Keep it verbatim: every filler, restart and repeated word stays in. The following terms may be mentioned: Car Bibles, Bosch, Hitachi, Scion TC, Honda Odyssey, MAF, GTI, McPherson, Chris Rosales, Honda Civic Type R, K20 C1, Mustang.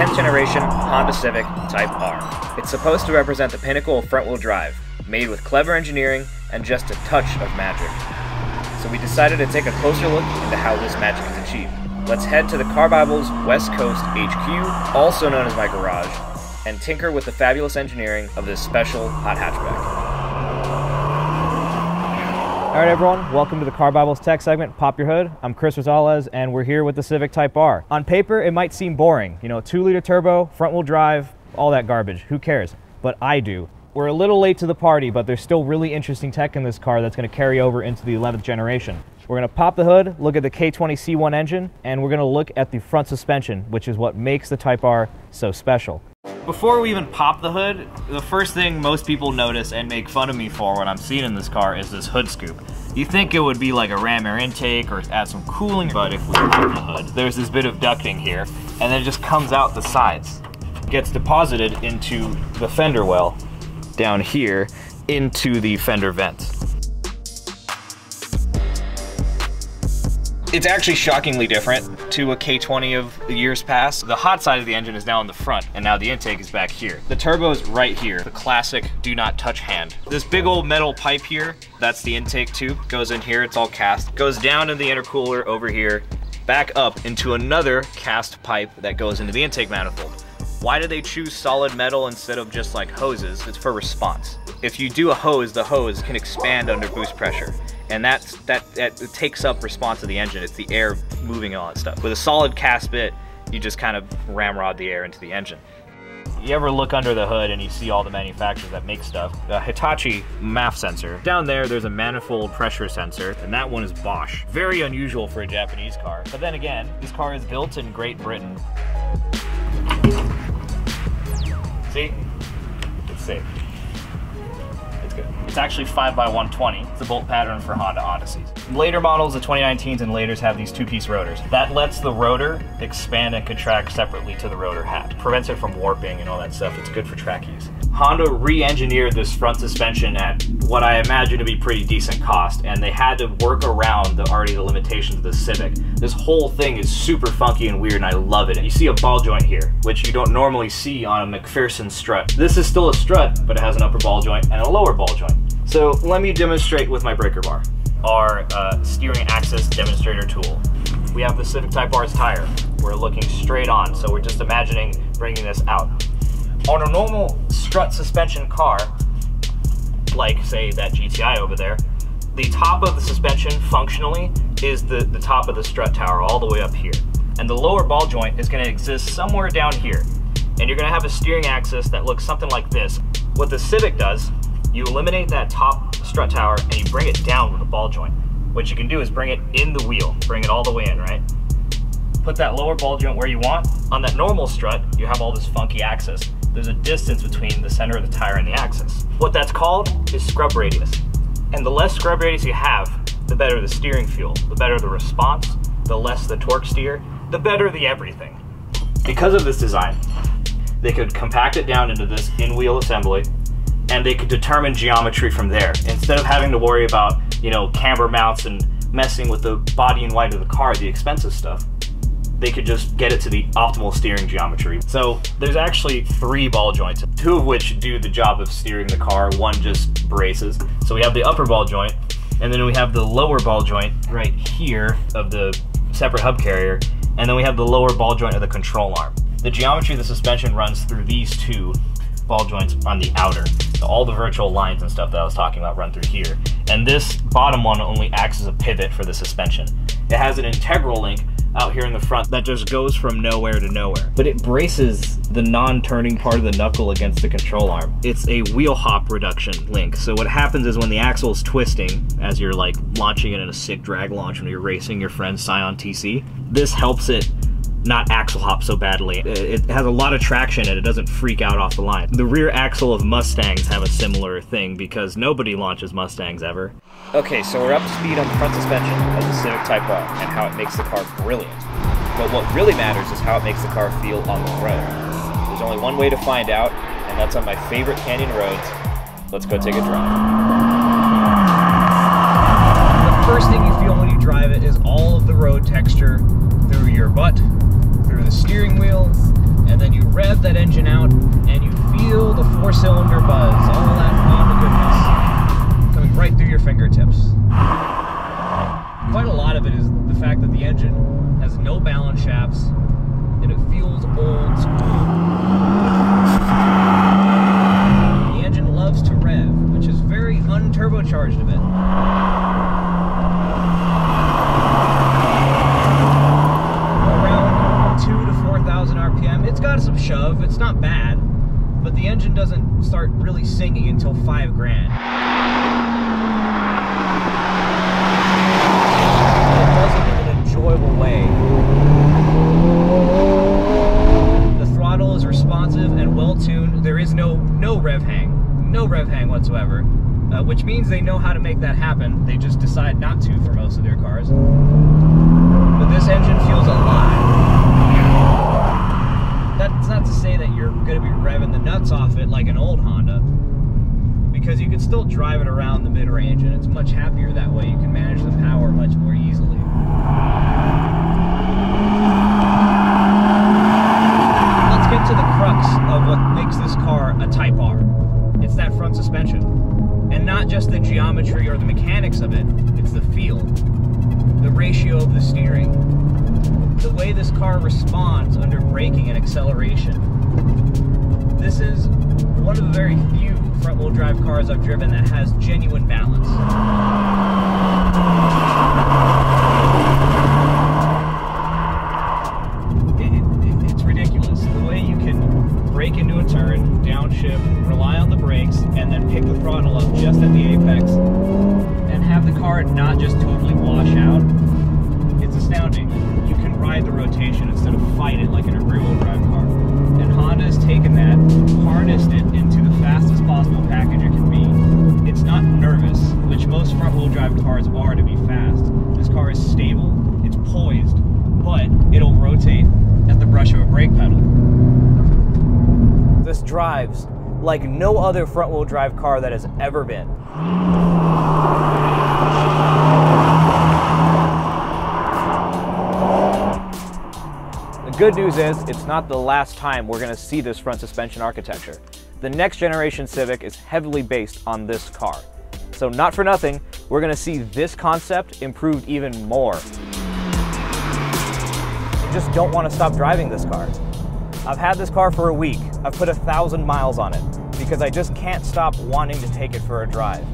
tenth generation Honda Civic Type R. It's supposed to represent the pinnacle of front-wheel drive, made with clever engineering and just a touch of magic. So we decided to take a closer look into how this magic is achieved. Let's head to the Car Bibles West Coast H Q, also known as my garage, and tinker with the fabulous engineering of this special hot hatchback. Alright everyone, welcome to the Car Bibles Tech segment, Pop Your Hood. I'm Chris Rosales and we're here with the Civic Type R. On paper it might seem boring, you know, two liter turbo, front wheel drive, all that garbage, who cares? But I do. We're a little late to the party, but there's still really interesting tech in this car that's going to carry over into the eleventh generation. We're going to pop the hood, look at the K twenty C one engine, and we're going to look at the front suspension, which is what makes the Type R so special. Before we even pop the hood, the first thing most people notice and make fun of me for when I'm seen in this car is this hood scoop. You think it would be like a ram air intake or add some cooling, but if we pop the hood, there's this bit of ducting here, and then it just comes out the sides. It gets deposited into the fender well, down here into the fender vent. It's actually shockingly different to a K twenty of the years past. The hot side of the engine is now in the front, and now the intake is back here. The turbo is right here, the classic do not touch hand. This big old metal pipe here, that's the intake tube, goes in here, it's all cast, goes down in the intercooler over here, back up into another cast pipe that goes into the intake manifold. Why do they choose solid metal instead of just like hoses? It's for response. If you do a hose, the hose can expand under boost pressure. And that's, that, that takes up response of the engine. It's the air moving and all that stuff. With a solid cast bit, you just kind of ramrod the air into the engine. You ever look under the hood and you see all the manufacturers that make stuff? The Hitachi M A F sensor. Down there, there's a manifold pressure sensor, and that one is Bosch. Very unusual for a Japanese car. But then again, this car is built in Great Britain. See? It's safe. It's good. It's actually five by one twenty. It's the bolt pattern for Honda Odysseys. Later models, the twenty nineteens and laters, have these two-piece rotors. That lets the rotor expand and contract separately to the rotor hat. Prevents it from warping and all that stuff. It's good for track use. Honda re-engineered this front suspension at what I imagine to be pretty decent cost, and they had to work around the already the limitations of the Civic. This whole thing is super funky and weird, and I love it. And you see a ball joint here, which you don't normally see on a McPherson strut. This is still a strut, but it has an upper ball joint and a lower ball joint. So let me demonstrate with my breaker bar, our uh, steering axis demonstrator tool. We have the Civic Type R's tire. We're looking straight on, so we're just imagining bringing this out. On a normal strut suspension car, like say that G T I over there, the top of the suspension functionally is the, the top of the strut tower all the way up here. And the lower ball joint is gonna exist somewhere down here. And you're gonna have a steering axis that looks something like this. What the Civic does, you eliminate that top strut tower and you bring it down with a ball joint. What you can do is bring it in the wheel, bring it all the way in, right? Put that lower ball joint where you want. On that normal strut, you have all this funky axis. There's a distance between the center of the tire and the axis. What that's called is scrub radius. And the less scrub radius you have, the better the steering feel, the better the response, the less the torque steer, the better the everything. Because of this design, they could compact it down into this in-wheel assembly, and they could determine geometry from there. Instead of having to worry about, you know, camber mounts and messing with the body and white of the car, the expensive stuff, they could just get it to the optimal steering geometry. So there's actually three ball joints, two of which do the job of steering the car, one just braces. So we have the upper ball joint, and then we have the lower ball joint right here of the separate hub carrier, and then we have the lower ball joint of the control arm. The geometry of the suspension runs through these two ball joints on the outer. So all the virtual lines and stuff that I was talking about run through here. And this bottom one only acts as a pivot for the suspension. It has an integral link out here in the front that just goes from nowhere to nowhere. But it braces the non-turning part of the knuckle against the control arm. It's a wheel hop reduction link. So what happens is when the axle is twisting, as you're like launching it in a sick drag launch when you're racing your friend's Scion T C, this helps it not axle hop so badly. It has a lot of traction and it doesn't freak out off the line. The rear axle of Mustangs have a similar thing because nobody launches Mustangs ever. Okay, so we're up to speed on the front suspension of the Civic Type R and how it makes the car brilliant. But what really matters is how it makes the car feel on the road. There's only one way to find out, and that's on my favorite canyon roads. Let's go take a drive. The first thing you feel when you drive it is all of the road texture through your butt, through the steering wheel, and then you rev that engine out and you feel the four-cylinder buzz, all that Honda goodness coming right through your fingertips. Quite a lot of it is the fact that the engine has no balance shafts and it feels old school. The engine loves to rev, which is very unturbocharged of it. It's got some shove, it's not bad, but the engine doesn't start really singing until five grand. It does it in an enjoyable way. The throttle is responsive and well-tuned. There is no, no rev hang, no rev hang whatsoever, uh, which means they know how to make that happen. They just decide not to for most of their cars. But this engine feels alive. That's not to say that you're going to be revving the nuts off it like an old Honda, because you can still drive it around the mid-range, and it's much happier that way. You can manage the power much more easily. Let's get to the crux of what makes this car a Type R. It's that front suspension, and not just the geometry or the mechanics of it, it's the feel, the ratio of the steering, the way this car responds under braking and acceleration. This is one of the very few front-wheel drive cars I've driven that has genuine balance. It, it, it's ridiculous. The way you can brake into a turn, downshift, rely on the brakes, and then pick the throttle up just at the apex and have the car not just totally wash out. It's astounding. You can ride the rotation instead of fight it like in a rear-wheel drive car. And Honda has taken that, harnessed it into the fastest possible package it can be. It's not nervous, which most front-wheel drive cars are to be fast. This car is stable, it's poised, but it'll rotate at the brush of a brake pedal. This drives like no other front-wheel drive car that has ever been. Good news is, it's not the last time we're gonna see this front suspension architecture. The next generation Civic is heavily based on this car. So not for nothing, we're gonna see this concept improved even more. I just don't wanna stop driving this car. I've had this car for a week. I've put a thousand miles on it because I just can't stop wanting to take it for a drive.